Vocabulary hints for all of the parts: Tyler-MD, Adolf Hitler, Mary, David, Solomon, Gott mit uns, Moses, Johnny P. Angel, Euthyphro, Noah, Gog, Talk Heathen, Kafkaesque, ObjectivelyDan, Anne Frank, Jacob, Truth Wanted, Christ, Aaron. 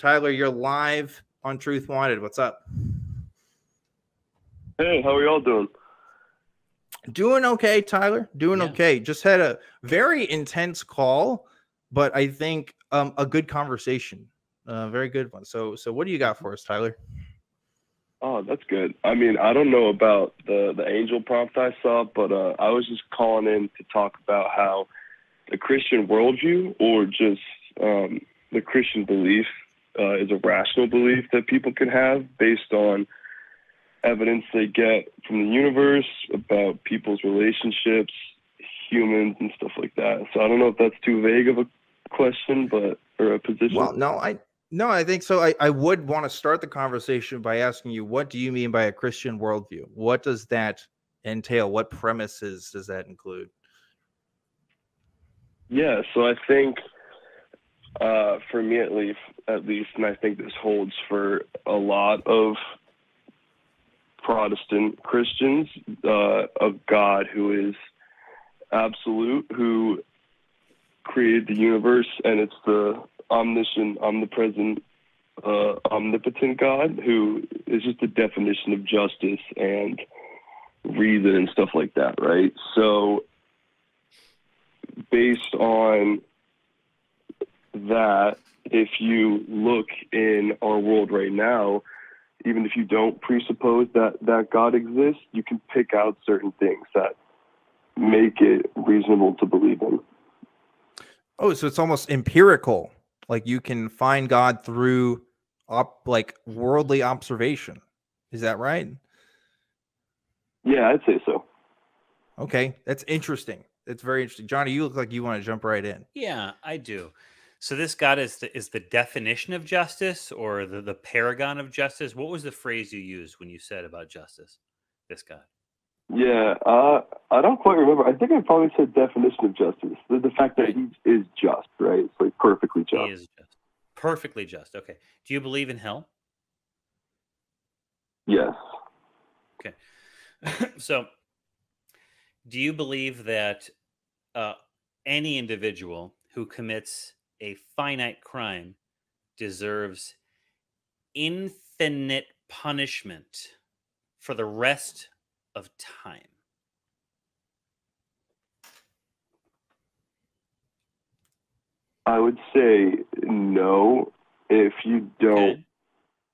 Tyler, you're live on Truth Wanted. What's up? Hey, how are y'all doing? Doing okay, Tyler. Doing okay. Just had a very intense call, but I think a good conversation. Very good one. So what do you got for us, Tyler? Oh, that's good. I mean, I don't know about the angel prompt I saw, but I was just calling in to talk about how the Christian worldview, or just the Christian belief, is a rational belief that people can have based on evidence they get from the universe about people's relationships, humans, and stuff like that. So I don't know if that's too vague of a question, but or a position. Well, no, I think so. I would want to start the conversation by asking you, what do you mean by a Christian worldview? What does that entail? What premises does that include? Yeah, so I think for me at least, and I think this holds for a lot of Protestant Christians, of God who is absolute, who created the universe, and it's the omniscient, omnipresent, omnipotent God, who is just the definition of justice and reason and stuff like that, right? So based on that, if you look in our world right now, even if you don't presuppose that God exists, you can pick out certain things that make it reasonable to believe in. Oh, so it's almost empirical. Like you can find God through worldly observation. Is that right? Yeah, I'd say so. Okay, that's interesting. That's very interesting. Johnny, you look like you want to jump right in. Yeah, I do. So this God is the definition of justice, or the paragon of justice. What was the phrase you used when you said about justice, this God? Yeah, I don't quite remember. I think I probably said definition of justice. The fact that he is just, right? It's like perfectly just. He is just. Perfectly just. Okay. Do you believe in hell? Yes. Okay. So do you believe that any individual who commits a finite crime deserves infinite punishment for the rest of time? I would say no, if you don't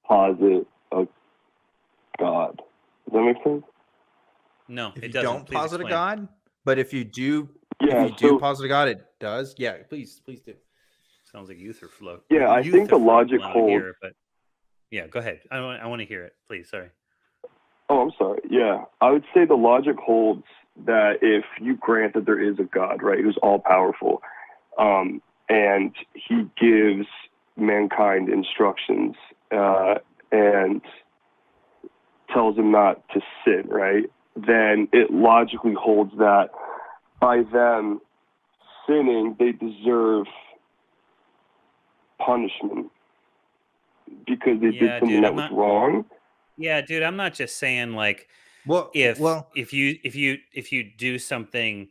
posit a God. Does that make sense? No, it doesn't. If you don't posit a God, but if you do, posit a God, it does. Yeah, please do. Sounds like Euthyphro. Yeah, I think the logic holds. Here, but yeah, go ahead. I want to hear it, please. Sorry. Oh, I'm sorry. Yeah, I would say the logic holds that if you grant that there is a God, right, who's all powerful, and he gives mankind instructions and tells them not to sin, right, then it logically holds that by them sinning, they deserve punishment because they did something that was wrong. Yeah, dude, I'm not just saying like, well, if you do something,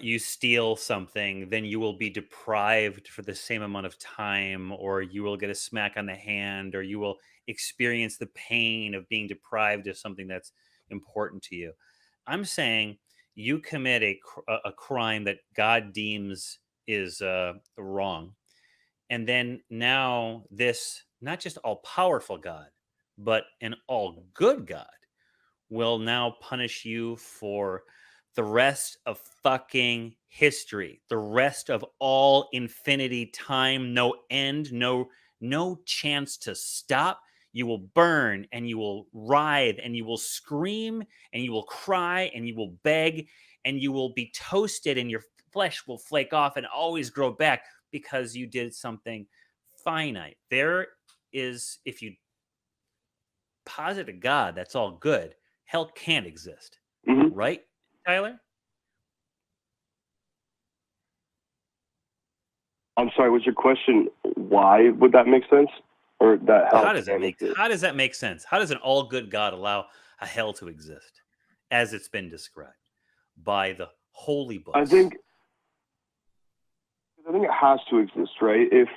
you steal something, then you will be deprived for the same amount of time, or you will get a smack on the hand, or you will experience the pain of being deprived of something that's important to you. I'm saying you commit a crime that God deems is wrong. And then now this, not just all-powerful God, but an all-good God will now punish you for the rest of fucking history, the rest of all infinity time, no end, no chance to stop. You will burn, and you will writhe, and you will scream, and you will cry, and you will beg, and you will be toasted, and your flesh will flake off and always grow back because you did something finite. There is, if you posit a God, that's all good. Hell can't exist. Mm-hmm. Right, Tyler? I'm sorry, was your question, why would that make sense? Or that hell? How does that make sense? How does an all-good God allow a hell to exist as it's been described by the holy books? I think it has to exist, right? If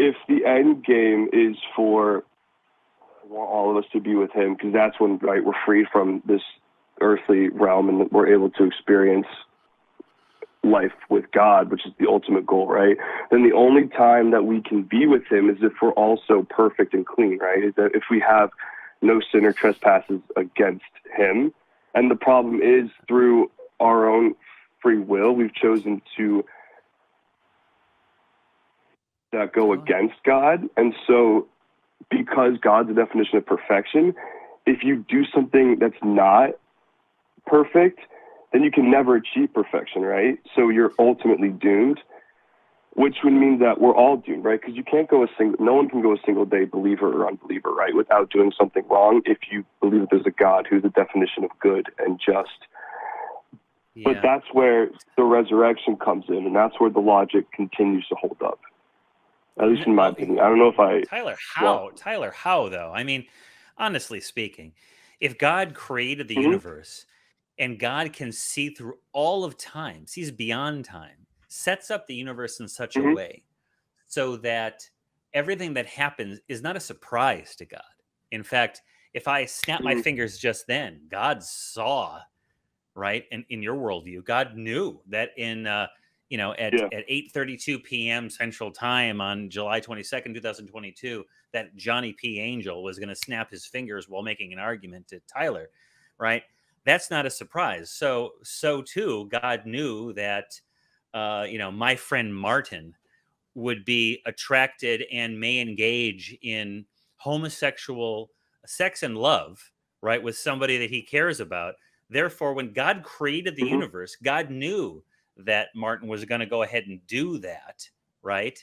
if the end game is for all of us to be with him, because that's when, right, we're freed from this earthly realm and we're able to experience life with God, which is the ultimate goal, right? Then the only time that we can be with him is if we're also perfect and clean, right? Is that if we have no sin or trespasses against him. And the problem is, through our own free will, we've chosen to that go against God. And so because God's the definition of perfection, if you do something that's not perfect, then you can never achieve perfection, right? So you're ultimately doomed, which would mean that we're all doomed, right? Because you can't go no one can go a single day, believer or unbeliever, right, without doing something wrong if you believe that there's a God who's the definition of good and just. Yeah. But that's where the resurrection comes in, and that's where the logic continues to hold up. At least in my opinion. I don't know if I... Tyler, how though? I mean, honestly speaking, if God created the universe and God can see through all of time, sees beyond time, sets up the universe in such a way so that everything that happens is not a surprise to God. In fact, if I snap my fingers just then, God saw, right? And in your worldview, God knew that in... you know, at 8:32 p.m. Central Time on July 22nd, 2022, that Johnny P. Angel was going to snap his fingers while making an argument to Tyler, right? That's not a surprise. So too, God knew that, you know, my friend Martin would be attracted and may engage in homosexual sex and love, right, with somebody that he cares about. Therefore, when God created the universe, God knew that Martin was going to go ahead and do that, right?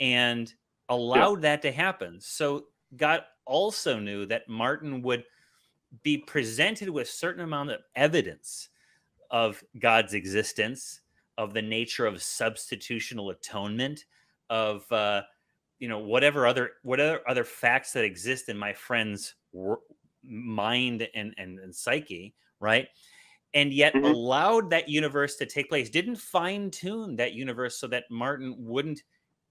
And allowed that to happen. So God also knew that Martin would be presented with a certain amount of evidence of God's existence, of the nature of substitutional atonement, of you know, whatever other facts that exist in my friend's mind and psyche, right? And yet allowed that universe to take place, didn't fine-tune that universe so that Martin wouldn't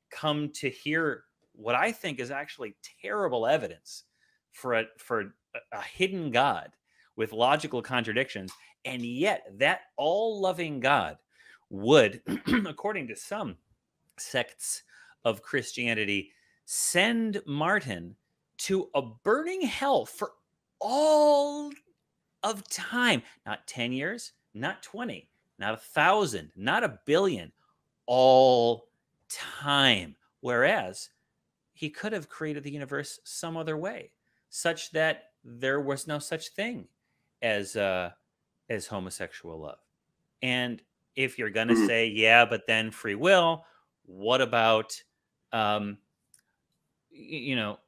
come to hear what I think is actually terrible evidence for a hidden God with logical contradictions. And yet that all-loving God would, according to some sects of Christianity, send Martin to a burning hell for all of time, not 10 years, not 20, not 1,000, not 1,000,000,000, all time. Whereas he could have created the universe some other way, such that there was no such thing as homosexual love. And if you're going to say, yeah, but then free will, what about, you know,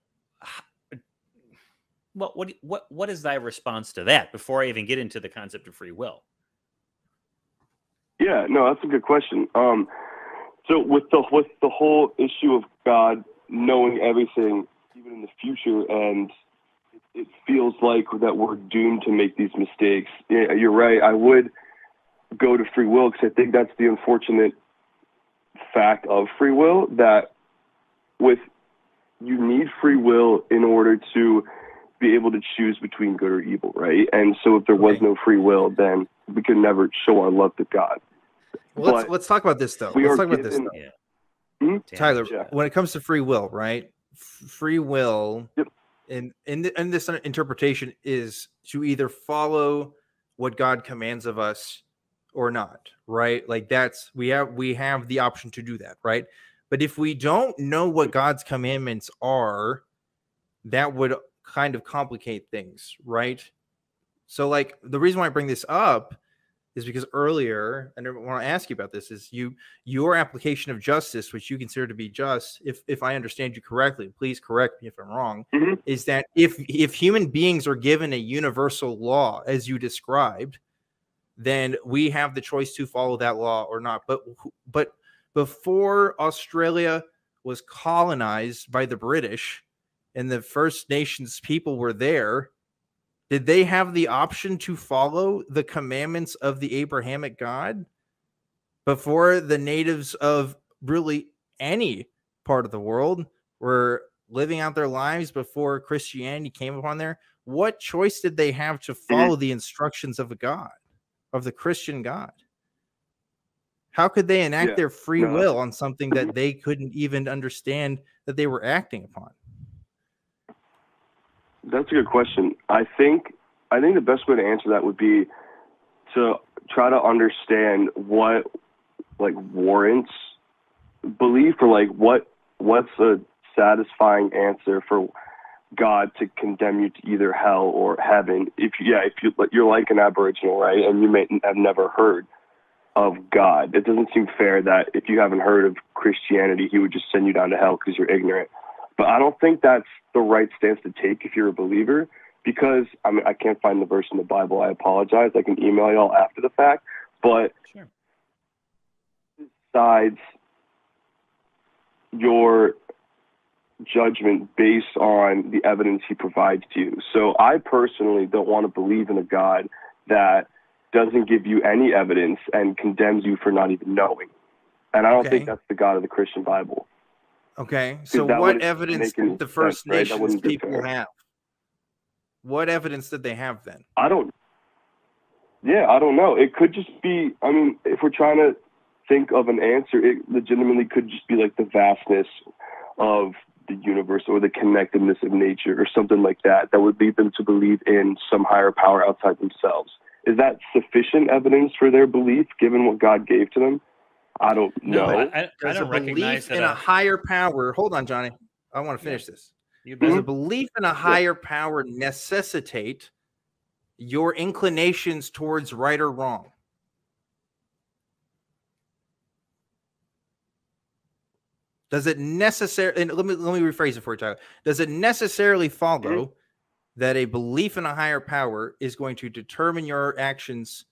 what is thy response to that before I even get into the concept of free will? Yeah, no, that's a good question. So with the whole issue of God knowing everything, even in the future, and it feels like that we're doomed to make these mistakes. Yeah, you're right. I would go to free will because I think that's the unfortunate fact of free will, that you need free will in order to be able to choose between good or evil, right? And so if there was no free will, then we could never show our love to God. Well, let's talk about this though. Let's talk about this though. Tyler, when it comes to free will, right? Free will in this interpretation is to either follow what God commands of us or not, right? Like we have the option to do that, right? But if we don't know what God's commandments are, that would kind of complicate things, right? So like the reason why I bring this up is because earlier, and I want to ask you about this, is your application of justice, which you consider to be just, if I understand you correctly, please correct me if I'm wrong, is that if human beings are given a universal law, as you described, then we have the choice to follow that law or not. But before Australia was colonized by the British, and the First Nations people were there, did they have the option to follow the commandments of the Abrahamic God before the natives of really any part of the world were living out their lives before Christianity came upon there, what choice did they have to follow the instructions of a God, of the Christian God? How could they enact their free will on something that they couldn't even understand that they were acting upon? That's a good question. I think the best way to answer that would be to try to understand what warrants belief, or what's a satisfying answer for God to condemn you to either hell or heaven. If you're like an Aboriginal, right, and you may have never heard of God, it doesn't seem fair that if you haven't heard of Christianity, he would just send you down to hell because you're ignorant. But I don't think that's the right stance to take if you're a believer, because I mean, I can't find the verse in the Bible. I apologize. I can email y'all after the fact, but sure. Besides your judgment based on the evidence he provides to you. So I personally don't want to believe in a God that doesn't give you any evidence and condemns you for not even knowing. And I don't think that's the God of the Christian Bible. Okay. So what evidence did the First Nations people have? What evidence did they have then? I don't know. It could just be, I mean, if we're trying to think of an answer, it legitimately could just be like the vastness of the universe or the connectedness of nature or something like that, that would lead them to believe in some higher power outside themselves. Is that sufficient evidence for their belief, given what God gave to them? I don't know. I don't recognize that. In a higher power. Hold on, Johnny. I want to finish this. Does a belief in a higher power necessitate your inclinations towards right or wrong? Does it necessarily? And let me rephrase it for you, Tyler. Does it necessarily follow that a belief in a higher power is going to determine your actions,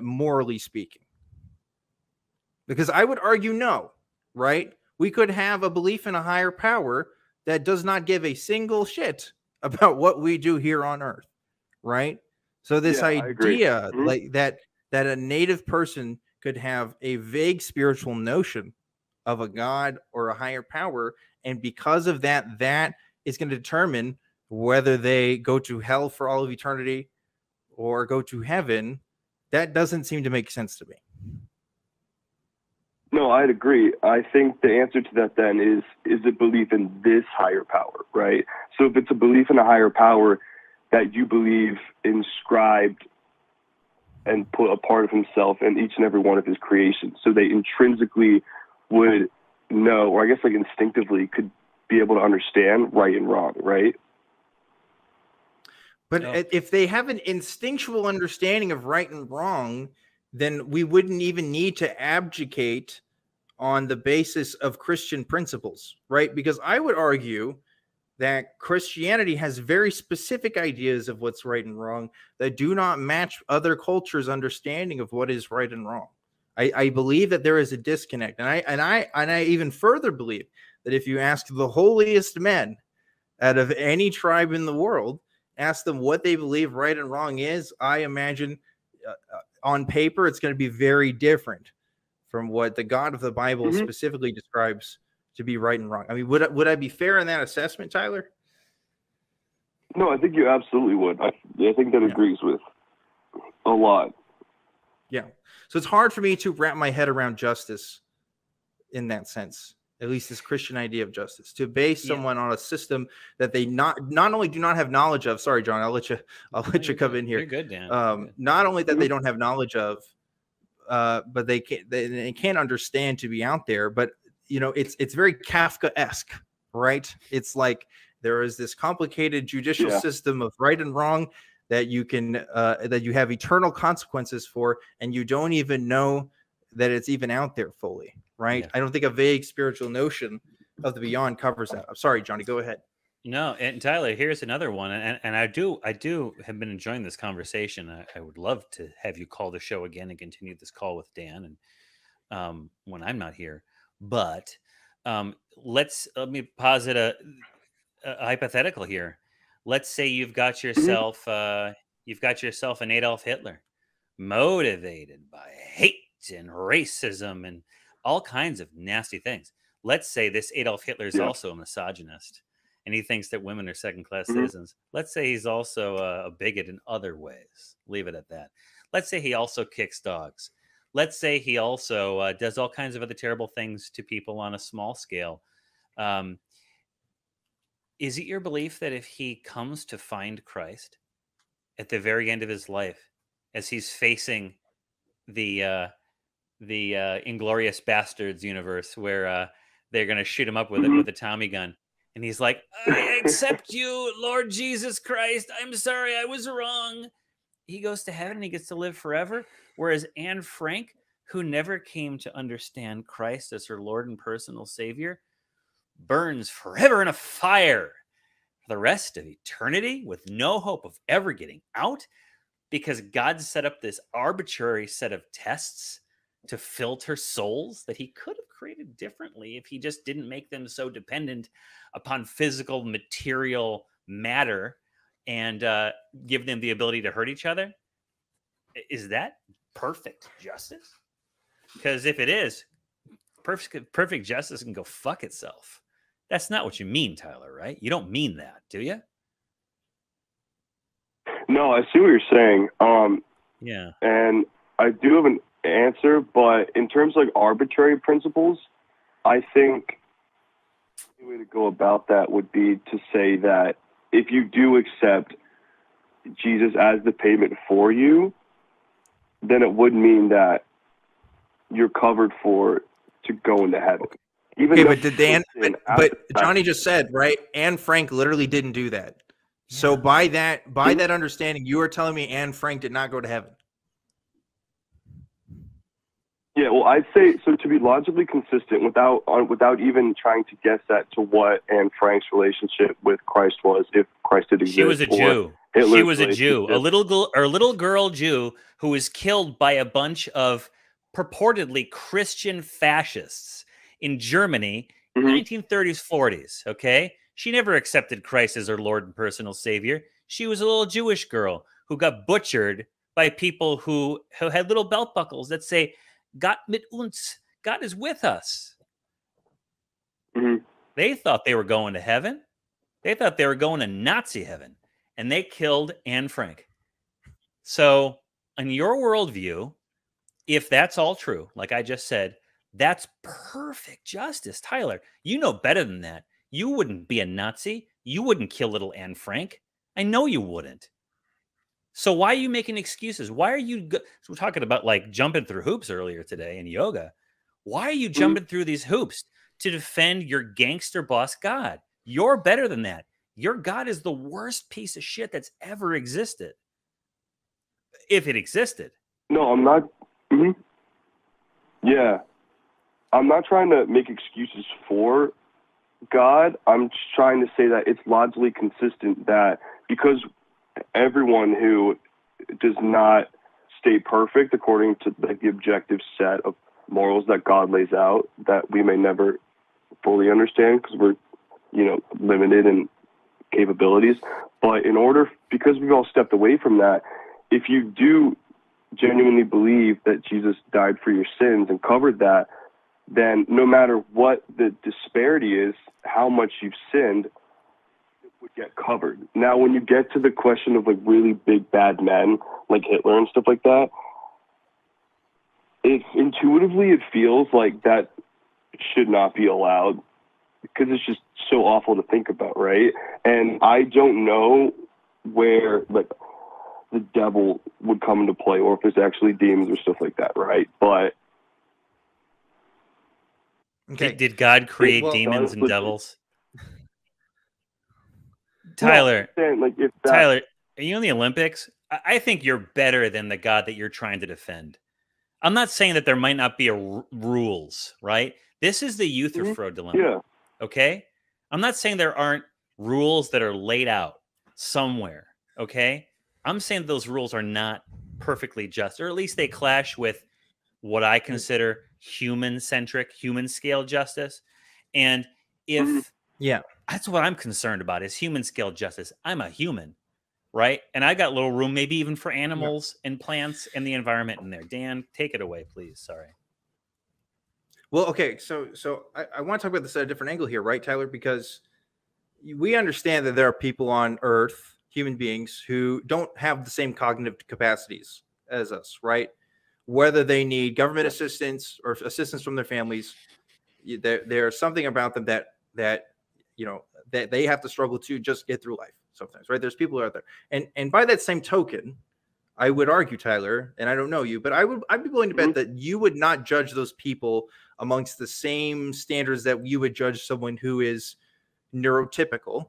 morally speaking? Because I would argue no, right? We could have a belief in a higher power that does not give a single shit about what we do here on earth, right? So this idea like that a native person could have a vague spiritual notion of a God or a higher power, and because of that, that is going to determine whether they go to hell for all of eternity or go to heaven. That doesn't seem to make sense to me. No, I'd agree. I think the answer to that then is a belief in this higher power, right? So if it's a belief in a higher power that you believe inscribed and put a part of himself in each and every one of his creations, so they intrinsically would know, or I guess like instinctively could be able to understand right and wrong, right? But if they have an instinctual understanding of right and wrong, then we wouldn't even need to abdicate on the basis of Christian principles, right? Because I would argue that Christianity has very specific ideas of what's right and wrong that do not match other cultures' understanding of what is right and wrong. I believe that there is a disconnect, and I even further believe that if you ask the holiest men out of any tribe in the world, ask them what they believe right and wrong is, I imagine on paper it's going to be very different from what the God of the Bible specifically describes to be right and wrong. I mean, would I be fair in that assessment, Tyler? No, I think you absolutely would. I think that agrees with a lot. Yeah. So it's hard for me to wrap my head around justice in that sense, at least this Christian idea of justice, to base someone on a system that they not only do not have knowledge of. Sorry, John, I'll let you come in here. You're good, Dan. Not only that they don't have knowledge of, but they can't understand to be out there. But you know, it's very Kafkaesque, right? It's like there is this complicated judicial system of right and wrong that you can that you have eternal consequences for, and you don't even know that it's even out there fully, right? Yeah. I don't think a vague spiritual notion of the beyond covers that. I'm sorry, Johnny, go ahead. No, and Tyler, here's another one. And I do have been enjoying this conversation. I would love to have you call the show again and continue this call with Dan, and when I'm not here. But let me posit a hypothetical here. Let's say you've got yourself an Adolf Hitler, motivated by hate and racism and all kinds of nasty things. Let's say this Adolf Hitler is also a misogynist, and he thinks that women are second-class citizens. Let's say he's also a bigot in other ways. Leave it at that. Let's say he also kicks dogs. Let's say he also does all kinds of other terrible things to people on a small scale. Is it your belief that if he comes to find Christ at the very end of his life, as he's facing the Inglorious Bastards universe, where they're going to shoot him up with it with a Tommy gun, and he's like, "I accept you, Lord Jesus Christ. I'm sorry, I was wrong." He goes to heaven and he gets to live forever. Whereas Anne Frank, who never came to understand Christ as her Lord and personal Savior, burns forever in a fire for the rest of eternity with no hope of ever getting out, because God set up this arbitrary set of tests to filter souls that he could have created differently if he just didn't make them so dependent upon physical material matter and give them the ability to hurt each other. Is that perfect justice? Because if it is, perfect justice can go fuck itself. That's not what you mean, Tyler, right? You don't mean that, do you? No, I see what you're saying. Yeah. And I do have an answer, but in terms of like arbitrary principles, I think the way to go about that would be to say that if you do accept Jesus as the payment for you, then it would mean that you're covered for to go into heaven. Even okay, but did Johnny just said, right, Anne Frank literally didn't do that. So by that understanding, you are telling me Anne Frank did not go to heaven. Yeah, well, I'd say so to be logically consistent without even trying to guess that to what Anne Frank's relationship with Christ was, if Christ did exist. She was a Jew. She was a Jew, a little girl Jew who was killed by a bunch of purportedly Christian fascists in Germany in the 1930s, 40s. Okay, she never accepted Christ as her Lord and personal Savior. She was a little Jewish girl who got butchered by people who had little belt buckles that say, "Gott mit uns," God is with us. They thought they were going to heaven. They thought they were going to Nazi heaven, and they killed Anne Frank. So in your worldview, if that's all true, like I just said, that's perfect justice. Tyler, you know better than that. You wouldn't be a Nazi. You wouldn't kill little Anne Frank. I know you wouldn't. So why are you making excuses? Why are you we're talking about like jumping through hoops earlier today in yoga. Why are you jumping through these hoops to defend your gangster boss God? You're better than that. Your God is the worst piece of shit that's ever existed. If it existed. No, I'm not. Yeah. I'm not trying to make excuses for God. I'm just trying to say that it's logically consistent that because everyone who does not stay perfect according to the objective set of morals that God lays out that we may never fully understand because we're, you know, limited in capabilities. But in order, because we've all stepped away from that, if you do genuinely believe that Jesus died for your sins and covered that, then no matter what the disparity is, how much you've sinned, would get covered. Now, when you get to the question of like really big bad men like Hitler and stuff like that, it's intuitively it feels like that should not be allowed because it's just so awful to think about, right? And I don't know where like the devil would come into play or if there's actually demons or stuff like that, right? But okay, did God create demons and devils? Tyler, like if that... Tyler, are you in the Olympics? I think you're better than the God that you're trying to defend. I'm not saying that there might not be rules, right? This is the Euthyphro dilemma, okay? I'm not saying there aren't rules that are laid out somewhere, okay? I'm saying those rules are not perfectly just, or at least they clash with what I consider human-centric, human-scale justice. And if... yeah. That's what I'm concerned about is human scale justice. I'm a human, right? And I got little room maybe even for animals and plants and the environment in there. Dan, take it away, please. Sorry. Well, okay, so I want to talk about this at a different angle here, right, Tyler? Because we understand that there are people on Earth, human beings, who don't have the same cognitive capacities as us, right? Whether they need government assistance or assistance from their families, there's something about them that you know, that they have to struggle to just get through life sometimes, right? There's people out there, and by that same token, I would argue, Tyler, and I don't know you, but I'd be willing to bet that you would not judge those people amongst the same standards that you would judge someone who is neurotypical,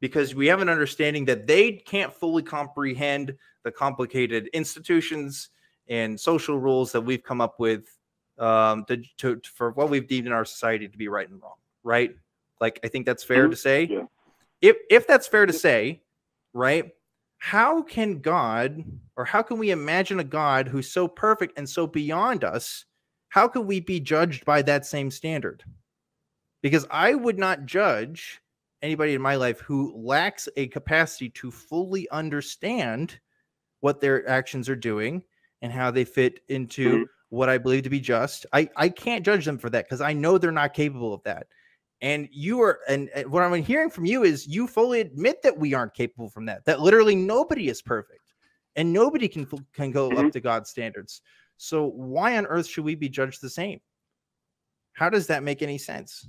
because we have an understanding that they can't fully comprehend the complicated institutions and social rules that we've come up with for what we've deemed in our society to be right and wrong, right? Like, I think that's fair to say. Yeah. If that's fair to say, right, how can God, or how can we imagine a God who's so perfect and so beyond us? How could we be judged by that same standard? Because I would not judge anybody in my life who lacks a capacity to fully understand what their actions are doing and how they fit into what I believe to be just. I can't judge them for that because I know they're not capable of that. And you are, and what I'm hearing from you is you fully admit that we aren't capable from that. That literally nobody is perfect, and nobody can go up to God's standards. So why on earth should we be judged the same? How does that make any sense?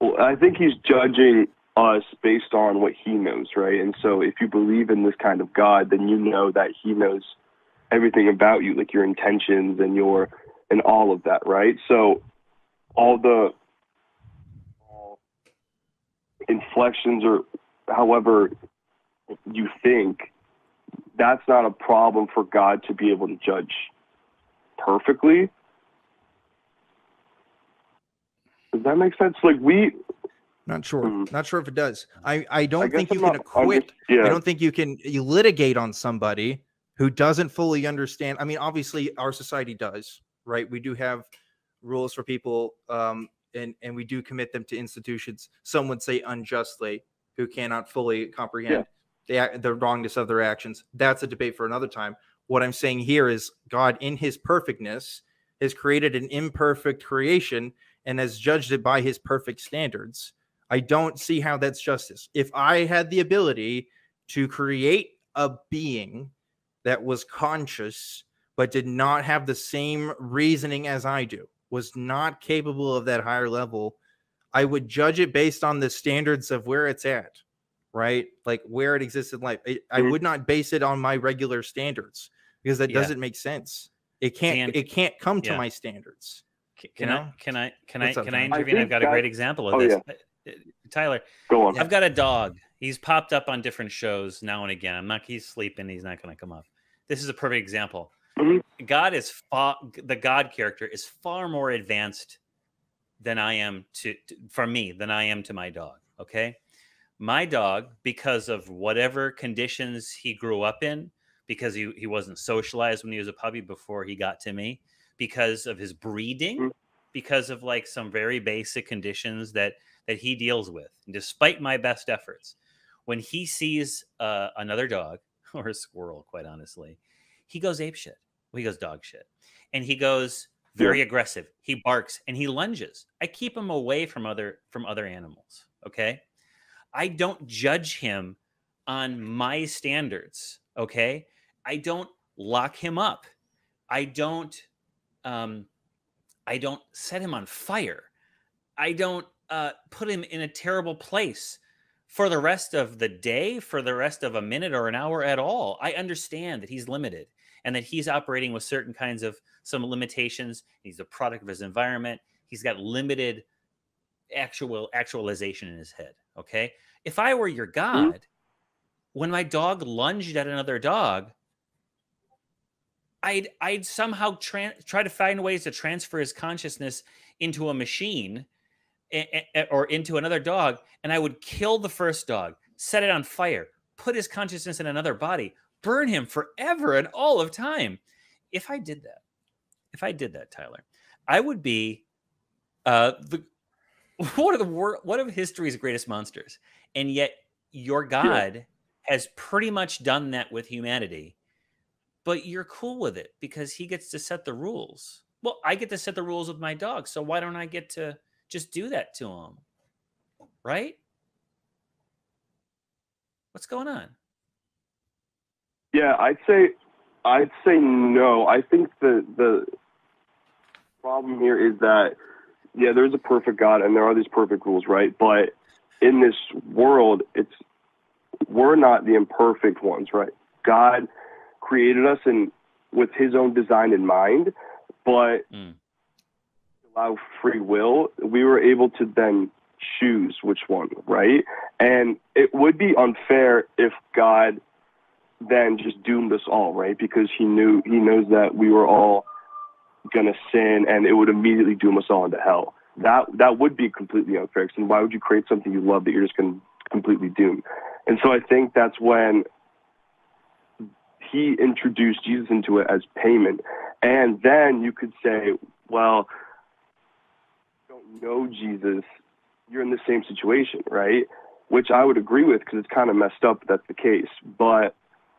Well, I think he's judging us based on what he knows, right? And so if you believe in this kind of God, then you know that he knows everything about you, like your intentions and all of that, right? So all the inflections, or however you think, that's not a problem for God to be able to judge perfectly. Does that make sense? Like, not sure if it does. I don't think you can acquit. I don't think you can litigate on somebody who doesn't fully understand. I mean, obviously our society does, right? We do have rules for people, and we do commit them to institutions, some would say unjustly, who cannot fully comprehend the wrongness of their actions. That's a debate for another time. What I'm saying here is God, in his perfectness, has created an imperfect creation and has judged it by his perfect standards. I don't see how that's justice. If I had the ability to create a being that was conscious but did not have the same reasoning as I do, was not capable of that higher level, I would judge it based on the standards of where it's at, right? Like where it exists in life. I would not base it on my regular standards, because that doesn't make sense. It can't come to my standards. Can I intervene? I've got a great example of this. Yeah. Tyler, go on. I've got a dog. He's popped up on different shows now and again. He's sleeping. He's not going to come up. This is a perfect example. God is far, the God character is far more advanced than I am for me than I am to my dog. Okay. My dog, because of whatever conditions he grew up in, because he wasn't socialized when he was a puppy before he got to me, because of his breeding, because of like some very basic conditions that he deals with, and despite my best efforts, when he sees another dog or a squirrel, quite honestly, he goes apeshit. Well, he goes dog shit, and he goes very aggressive. He barks and he lunges. I keep him away from other animals. Okay, I don't judge him on my standards. Okay, I don't lock him up. I don't set him on fire. I don't put him in a terrible place for the rest of the day, for the rest of a minute or an hour at all. I understand that he's limited, and that he's operating with certain kinds of some limitations. He's a product of his environment. He's got limited actualization in his head, okay? If I were your God, when my dog lunged at another dog, I'd somehow try to find ways to transfer his consciousness into a machine or into another dog, and I would kill the first dog, set it on fire, put his consciousness in another body, burn him forever and all of time. If I did that, Tyler, I would be one of history's greatest monsters. And yet your God has pretty much done that with humanity, but you're cool with it because he gets to set the rules. Well, I get to set the rules with my dog, so why don't I get to just do that to him? Right? What's going on? Yeah, I'd say no. I think the problem here is that, yeah, there's a perfect God and there are these perfect rules, right? But in this world, we're not the imperfect ones, right? God created us with his own design in mind, but allow free will, we were able to then choose which one, right? And it would be unfair if God then just doomed us all, right? Because he knows that we were all gonna sin and it would immediately doom us all into hell. That would be completely unfair. And why would you create something you love that you're just gonna completely doom? And so I think that's when he introduced Jesus into it as payment. And then you could say, well, you don't know Jesus, you're in the same situation, right? Which I would agree with, because it's kind of messed up that's the case. But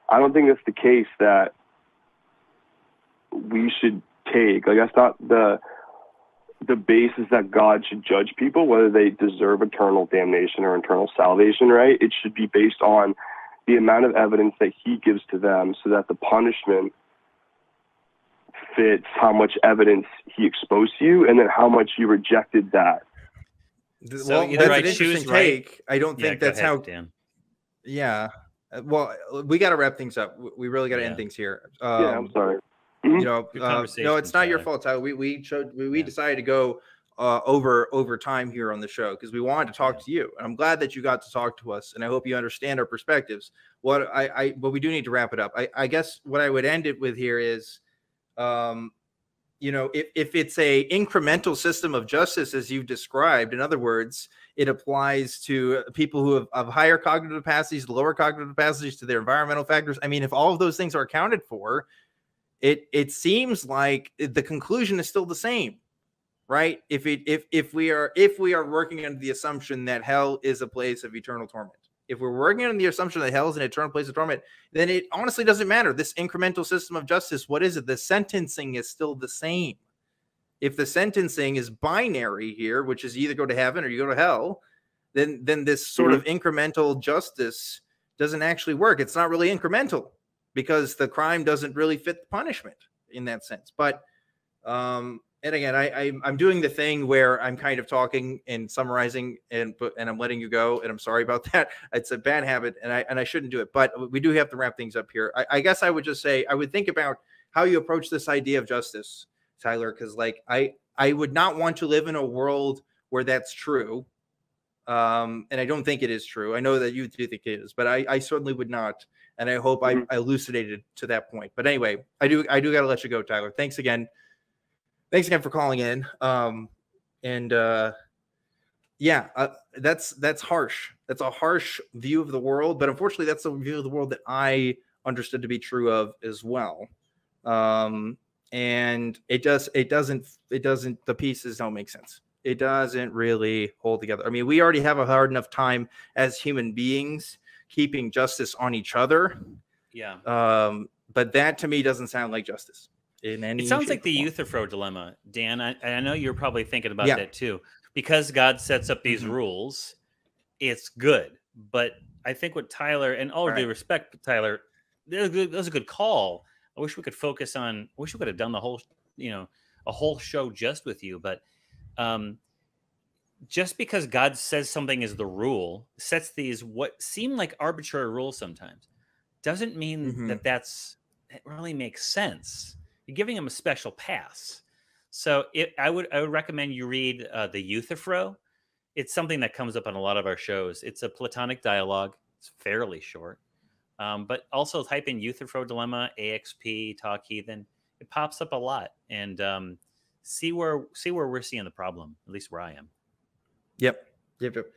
I don't think that's the case that we should take. Like, that's not the basis that God should judge people, whether they deserve eternal damnation or eternal salvation, right? It should be based on the amount of evidence that he gives to them, so that the punishment fits how much evidence he exposed to you, and then how much you rejected that. So well, that's an interesting take. Right? I don't think that's ahead, how. Dan. Yeah. Well, we got to wrap things up. We really got to end things here. Yeah, I'm sorry. You know, no, it's not your fault, Tyler. We decided to go over time here on the show because we wanted to talk to you, and I'm glad that you got to talk to us, and I hope you understand our perspectives. But we do need to wrap it up. I guess what I would end it with here is, you know, if it's a incremental system of justice, as you've described, in other words, it applies to people who have higher cognitive capacities, lower cognitive capacities, to their environmental factors. I mean, if all of those things are accounted for, it seems like the conclusion is still the same, right? If we are working under the assumption that hell is a place of eternal torment, if we're working under the assumption that hell is an eternal place of torment, then it honestly doesn't matter. This incremental system of justice, what is it? The sentencing is still the same. If the sentencing is binary here, which is either go to heaven or you go to hell, then this sort of incremental justice doesn't actually work. It's not really incremental because the crime doesn't really fit the punishment in that sense. But, and again, I'm doing the thing where I'm kind of talking and summarizing, and I'm letting you go, and I'm sorry about that. It's a bad habit, and I shouldn't do it. But we do have to wrap things up here. I guess I would just say I would think about how you approach this idea of justice, Tyler, because like I would not want to live in a world where that's true, and I don't think it is true. I know that you do think it is, but I certainly would not, and I hope I elucidated to that point. But anyway, I do got to let you go, Tyler. Thanks again. Thanks again for calling in. That's harsh. That's a harsh view of the world, but unfortunately that's the view of the world that I understood to be true of as well. And it doesn't, the pieces don't make sense. It doesn't really hold together. I mean, we already have a hard enough time as human beings keeping justice on each other. Yeah. But that to me doesn't sound like justice. It sounds like the Euthyphro dilemma, Dan. I know you're probably thinking about that too, because God sets up these rules. It's good, but I think what Tyler, and all due respect, Tyler, that was a good call. I wish we could focus on. I wish we could have done the whole, you know, a whole show just with you. But just because God says something is the rule, sets these what seem like arbitrary rules sometimes, doesn't mean that really makes sense. You're giving him a special pass. So I would recommend you read The Euthyphro. It's something that comes up on a lot of our shows. It's a Platonic dialogue. It's fairly short. But also type in Euthyphro Dilemma, AXP, Talk Heathen. It pops up a lot. And see where we're seeing the problem, at least where I am. Yep.